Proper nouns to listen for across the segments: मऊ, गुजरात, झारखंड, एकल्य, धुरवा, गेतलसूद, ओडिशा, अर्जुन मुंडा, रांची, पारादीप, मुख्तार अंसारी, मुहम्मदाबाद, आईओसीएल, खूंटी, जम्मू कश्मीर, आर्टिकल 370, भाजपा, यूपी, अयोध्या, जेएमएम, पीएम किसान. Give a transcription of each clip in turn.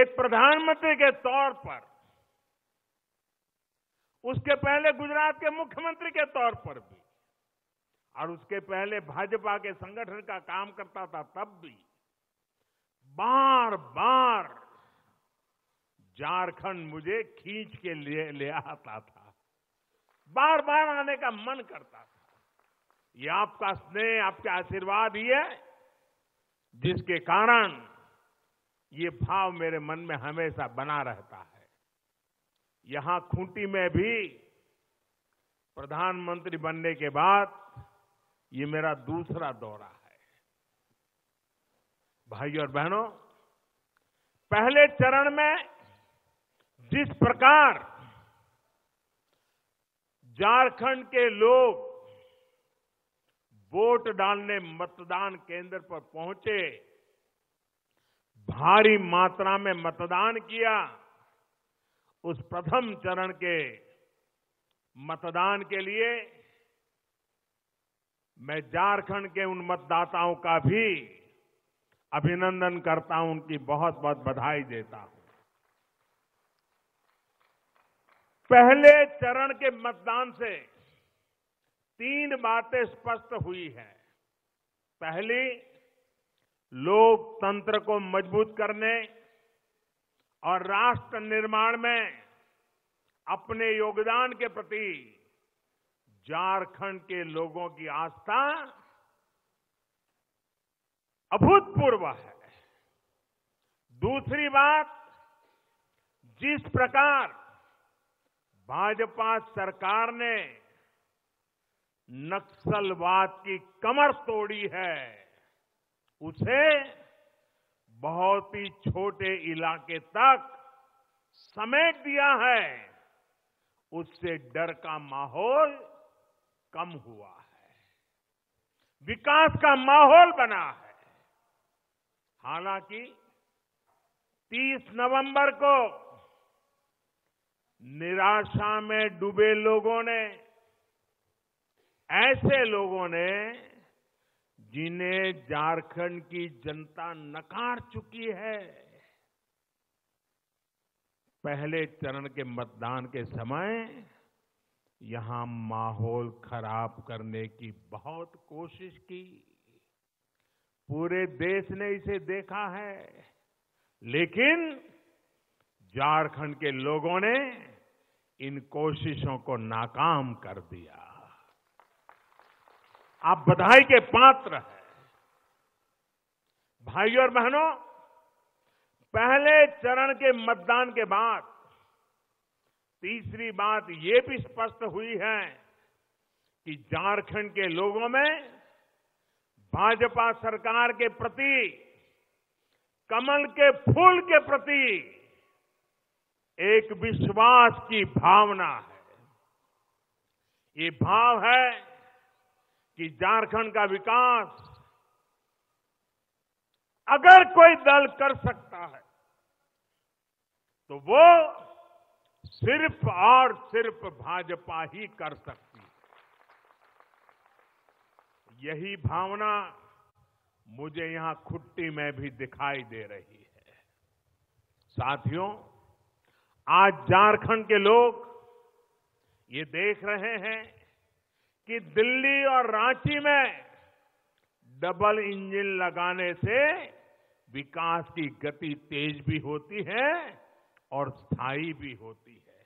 एक प्रधानमंत्री के तौर पर, उसके पहले गुजरात के मुख्यमंत्री के तौर पर भी, और उसके पहले भाजपा के संगठन का काम करता था तब भी, बार बार झारखंड मुझे खींच के ले आता था, बार बार आने का मन करता था। ये आपका स्नेह, आपके आशीर्वाद ही है जिसके कारण ये भाव मेरे मन में हमेशा बना रहता है। यहां खूंटी में भी प्रधानमंत्री बनने के बाद ये मेरा दूसरा दौरा है। भाइयों और बहनों, पहले चरण में जिस प्रकार झारखंड के लोग वोट डालने मतदान केंद्र पर पहुंचे, भारी मात्रा में मतदान किया, उस प्रथम चरण के मतदान के लिए मैं झारखंड के उन मतदाताओं का भी अभिनंदन करता हूं, उनकी बहुत बहुत बधाई देता हूं। पहले चरण के मतदान से तीन बातें स्पष्ट हुई हैं। पहली, लोकतंत्र को मजबूत करने और राष्ट्र निर्माण में अपने योगदान के प्रति झारखंड के लोगों की आस्था अभूतपूर्व है। दूसरी बात, जिस प्रकार भाजपा सरकार ने नक्सलवाद की कमर तोड़ी है, उसे बहुत ही छोटे इलाके तक समेट दिया है, उससे डर का माहौल कम हुआ है, विकास का माहौल बना है। हालांकि 30 नवंबर को निराशा में डूबे लोगों ने, ऐसे लोगों ने जिन्हें झारखंड की जनता नकार चुकी है, पहले चरण के मतदान के समय यहां माहौल खराब करने की बहुत कोशिश की। पूरे देश ने इसे देखा है, लेकिन झारखंड के लोगों ने इन कोशिशों को नाकाम कर दिया। आप बधाई के पात्र हैं। भाइयों और बहनों, पहले चरण के मतदान के बाद तीसरी बात ये भी स्पष्ट हुई है कि झारखंड के लोगों में भाजपा सरकार के प्रति, कमल के फूल के प्रति एक विश्वास की भावना है। ये भाव है कि झारखंड का विकास अगर कोई दल कर सकता है तो वो सिर्फ और सिर्फ भाजपा ही कर सकती है। यही भावना मुझे यहां खुट्टी में भी दिखाई दे रही है। साथियों, आज झारखंड के लोग ये देख रहे हैं कि दिल्ली और रांची में डबल इंजन लगाने से विकास की गति तेज भी होती है और स्थायी भी होती है।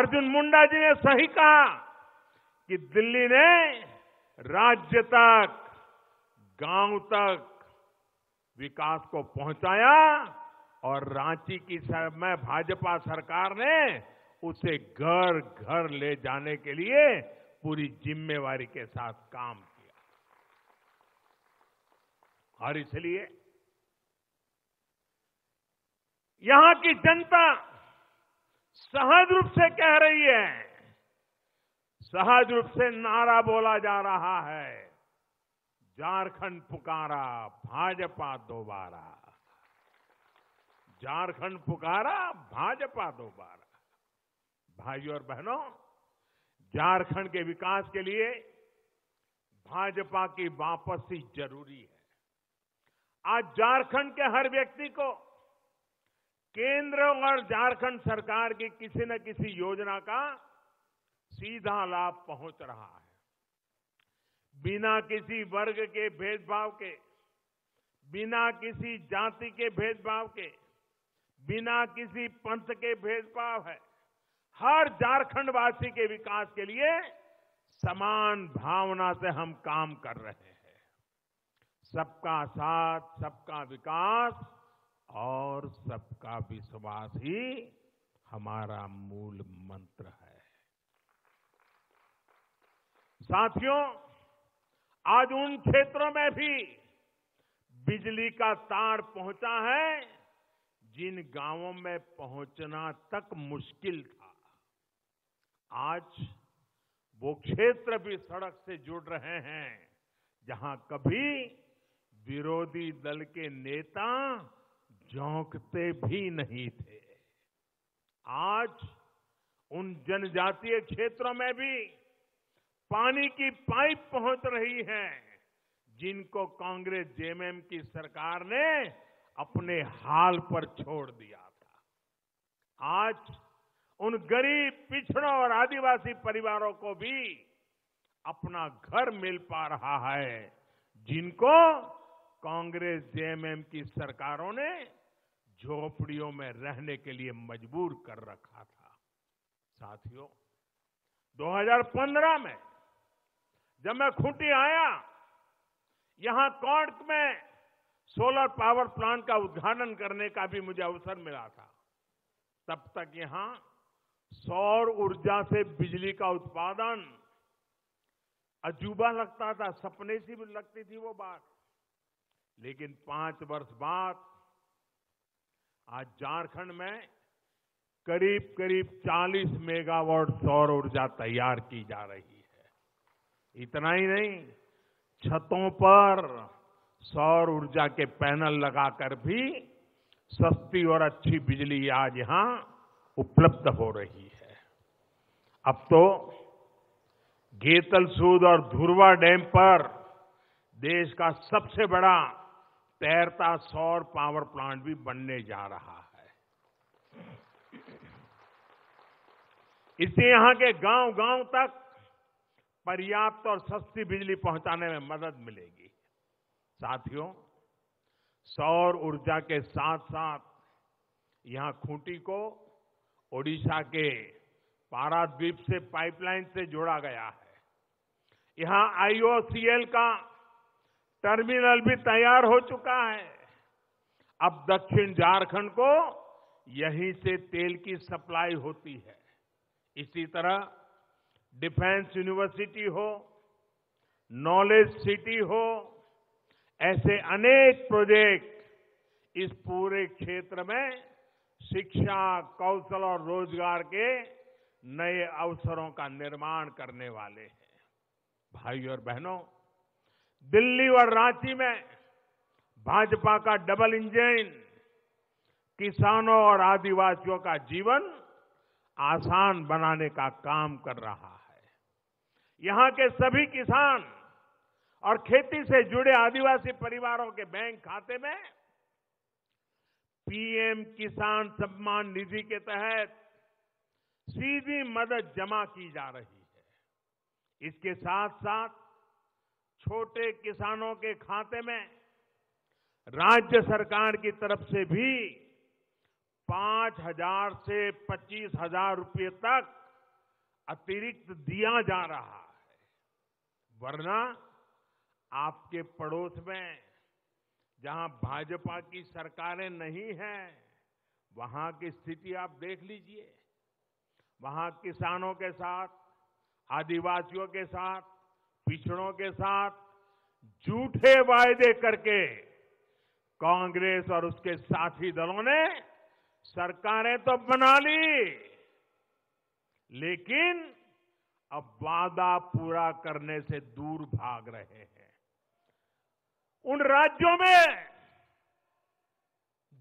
अर्जुन मुंडा जी ने सही कहा कि दिल्ली ने राज्य तक, गांव तक विकास को पहुंचाया और रांची की समय भाजपा सरकार ने उसे घर घर ले जाने के लिए पूरी जिम्मेवारी के साथ काम किया। और इसलिए यहां की जनता सहज रूप से कह रही है, सहज रूप से नारा बोला जा रहा है, झारखंड पुकारा भाजपा दोबारा, झारखंड पुकारा भाजपा दोबारा। भाइयों और बहनों, झारखंड के विकास के लिए भाजपा की वापसी जरूरी है। आज झारखंड के हर व्यक्ति को केंद्र और झारखंड सरकार की किसी न किसी योजना का सीधा लाभ पहुंच रहा है। बिना किसी वर्ग के भेदभाव के, बिना किसी जाति के भेदभाव के, बिना किसी पंथ के भेदभाव है। हर झारखंडवासी के विकास के लिए समान भावना से हम काम कर रहे हैं। सबका साथ, सबका विकास और सबका विश्वास ही हमारा मूल मंत्र है। साथियों, आज उन क्षेत्रों में भी बिजली का तार पहुंचा है जिन गांवों में पहुंचना तक मुश्किल था। आज वो क्षेत्र भी सड़क से जुड़ रहे हैं जहां कभी विरोधी दल के नेता झोंकते भी नहीं थे। आज उन जनजातीय क्षेत्रों में भी पानी की पाइप पहुंच रही है जिनको कांग्रेस जेएमएम की सरकार ने अपने हाल पर छोड़ दिया था। आज उन गरीब, पिछड़ों और आदिवासी परिवारों को भी अपना घर मिल पा रहा है जिनको कांग्रेस जेएमएम की सरकारों ने झोपड़ियों में रहने के लिए मजबूर कर रखा था। साथियों, 2015 में जब मैं खूंटी आया, यहां कोर्ट में सोलर पावर प्लांट का उद्घाटन करने का भी मुझे अवसर मिला था। तब तक यहां सौर ऊर्जा से बिजली का उत्पादन अजूबा लगता था, सपने सी भी लगती थी वो बात। लेकिन 5 वर्ष बाद आज झारखंड में करीब करीब 40 मेगावाट सौर ऊर्जा तैयार की जा रही है। इतना ही नहीं, छतों पर सौर ऊर्जा के पैनल लगाकर भी सस्ती और अच्छी बिजली आज यहां उपलब्ध हो रही है। अब तो गेतलसूद और धुरवा डैम पर देश का सबसे बड़ा तैरता सौर पावर प्लांट भी बनने जा रहा है। इससे यहां के गांव-गांव तक पर्याप्त और सस्ती बिजली पहुंचाने में मदद मिलेगी। साथियों, सौर ऊर्जा के साथ साथ यहां खूंटी को ओडिशा के पारादीप से पाइपलाइन से जोड़ा गया है। यहां आईओसीएल का टर्मिनल भी तैयार हो चुका है। अब दक्षिण झारखंड को यहीं से तेल की सप्लाई होती है। इसी तरह डिफेंस यूनिवर्सिटी हो, नॉलेज सिटी हो, ऐसे अनेक प्रोजेक्ट इस पूरे क्षेत्र में शिक्षा, कौशल और रोजगार के नए अवसरों का निर्माण करने वाले हैं। भाइयों और बहनों, दिल्ली और रांची में भाजपा का डबल इंजन किसानों और आदिवासियों का जीवन आसान बनाने का काम कर रहा है। यहां के सभी किसान और खेती से जुड़े आदिवासी परिवारों के बैंक खाते में पीएम किसान सम्मान निधि के तहत सीधी मदद जमा की जा रही है। इसके साथ साथ छोटे किसानों के खाते में राज्य सरकार की तरफ से भी 5,000 से 25,000 रुपये तक अतिरिक्त दिया जा रहा है। वरना आपके पड़ोस में जहां भाजपा की सरकारें नहीं हैं, वहां की स्थिति आप देख लीजिए। वहां किसानों के साथ, आदिवासियों के साथ, पिछड़ों के साथ झूठे वायदे करके कांग्रेस और उसके साथी दलों ने सरकारें तो बना ली, लेकिन अब वादा पूरा करने से दूर भाग रहे हैं। उन राज्यों में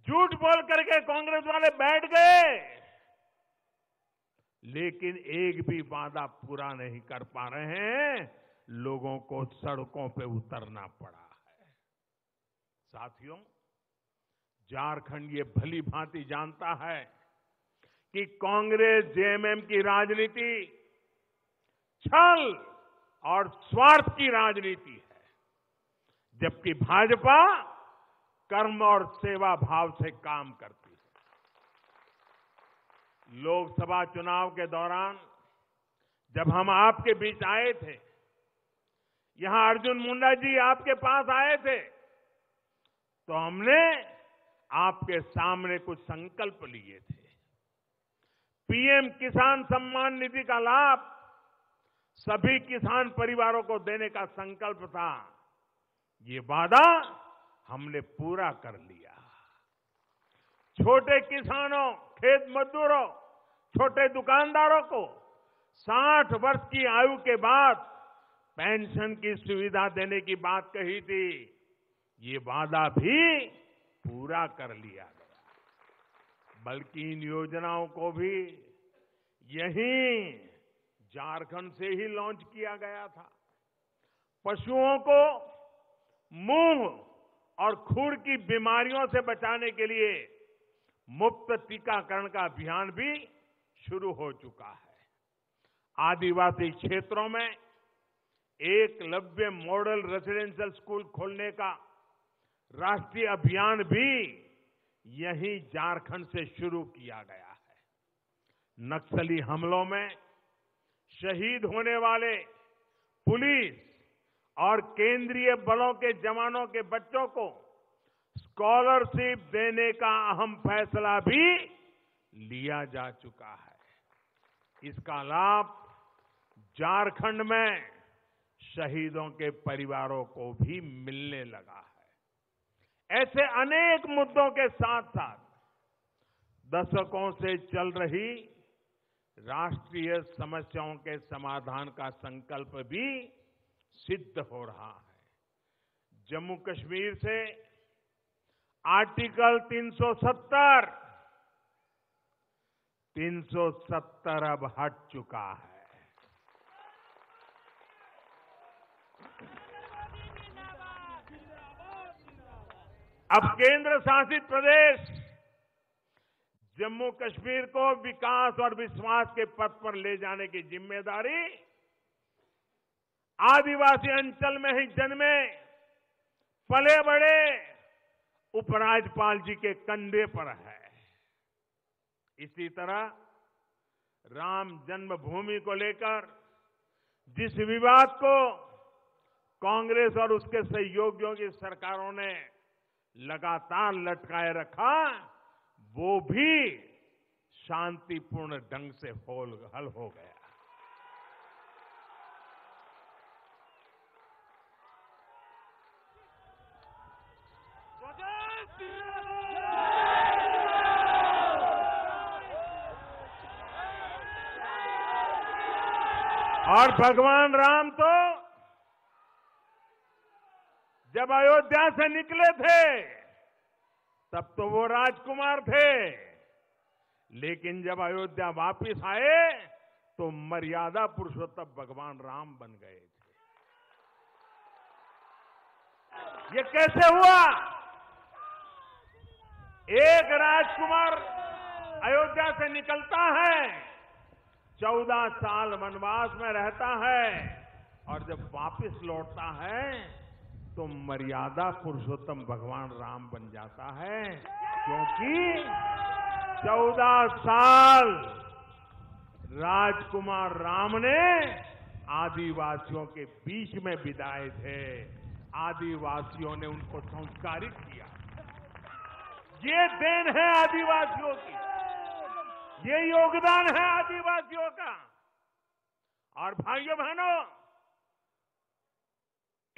झूठ बोल करके कांग्रेस वाले बैठ गए, लेकिन एक भी वादा पूरा नहीं कर पा रहे हैं। लोगों को सड़कों पे उतरना पड़ा है। साथियों, झारखंड ये भली भांति जानता है कि कांग्रेस जेएमएम की राजनीति छल और स्वार्थ की राजनीति है, जबकि भाजपा कर्म और सेवा भाव से काम करती है। लोकसभा चुनाव के दौरान जब हम आपके बीच आए थे, यहां अर्जुन मुंडा जी आपके पास आए थे, तो हमने आपके सामने कुछ संकल्प लिए थे। पीएम किसान सम्मान निधि का लाभ सभी किसान परिवारों को देने का संकल्प था। ये वादा हमने पूरा कर लिया। छोटे किसानों, खेत मजदूरों, छोटे दुकानदारों को 60 वर्ष की आयु के बाद पेंशन की सुविधा देने की बात कही थी, ये वादा भी पूरा कर लिया गया। बल्कि इन योजनाओं को भी यहीं झारखंड से ही लॉन्च किया गया था। पशुओं को मुंह और खुर की बीमारियों से बचाने के लिए मुफ्त टीकाकरण का अभियान भी शुरू हो चुका है। आदिवासी क्षेत्रों में एकलव्य मॉडल रेजिडेंशियल स्कूल खोलने का राष्ट्रीय अभियान भी यही झारखंड से शुरू किया गया है। नक्सली हमलों में शहीद होने वाले पुलिस और केंद्रीय बलों के जवानों के बच्चों को स्कॉलरशिप देने का अहम फैसला भी लिया जा चुका है। इसका लाभ झारखंड में शहीदों के परिवारों को भी मिलने लगा है। ऐसे अनेक मुद्दों के साथ साथ दशकों से चल रही राष्ट्रीय समस्याओं के समाधान का संकल्प भी सिद्ध हो रहा है। जम्मू कश्मीर से आर्टिकल 370 अब हट चुका है। अब केंद्र शासित प्रदेश जम्मू कश्मीर को विकास और विश्वास के पथ पर ले जाने की जिम्मेदारी आदिवासी अंचल में ही जन्मे पले बड़े उपराज्यपाल जी के कंधे पर है। इसी तरह राम जन्मभूमि को लेकर जिस विवाद को कांग्रेस और उसके सहयोगियों की सरकारों ने लगातार लटकाए रखा, वो भी शांतिपूर्ण ढंग से हल हो गया। और भगवान राम तो जब अयोध्या से निकले थे तब तो वो राजकुमार थे, लेकिन जब अयोध्या वापस आए तो मर्यादा पुरुषोत्तम भगवान राम बन गए थे। ये कैसे हुआ? एक राजकुमार अयोध्या से निकलता है, 14 साल वनवास में रहता है, और जब वापस लौटता है तो मर्यादा पुरुषोत्तम भगवान राम बन जाता है, क्योंकि 14 साल राजकुमार राम ने आदिवासियों के बीच में बिताए थे। आदिवासियों ने उनको संस्कारित किया। ये देन है आदिवासियों की, ये योगदान है आदिवासियों का। और भाइयों बहनों,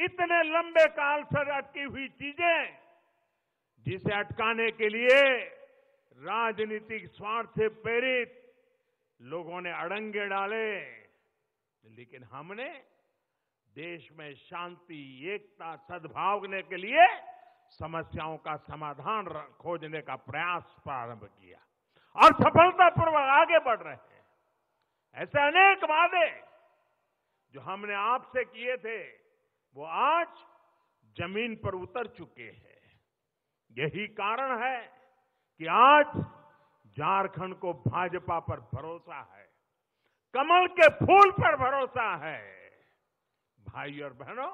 इतने लंबे काल से अटकी हुई चीजें, जिसे अटकाने के लिए राजनीतिक स्वार्थ से प्रेरित लोगों ने अड़ंगे डाले, लेकिन हमने देश में शांति, एकता, सद्भाव के लिए समस्याओं का समाधान खोजने का प्रयास प्रारंभ किया और सफलतापूर्वक आगे बढ़ रहे हैं। ऐसे अनेक वादे जो हमने आपसे किए थे वो आज जमीन पर उतर चुके हैं। यही कारण है कि आज झारखंड को भाजपा पर भरोसा है, कमल के फूल पर भरोसा है। भाई और बहनों,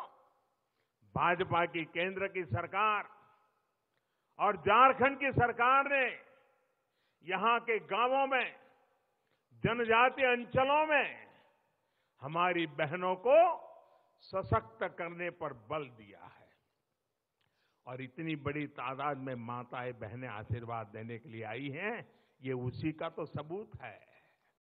भाजपा की केंद्र की सरकार और झारखंड की सरकार ने यहां के गांवों में, जनजातीय अंचलों में हमारी बहनों को सशक्त करने पर बल दिया है और इतनी बड़ी तादाद में माताएं बहनें आशीर्वाद देने के लिए आई हैं, ये उसी का तो सबूत है।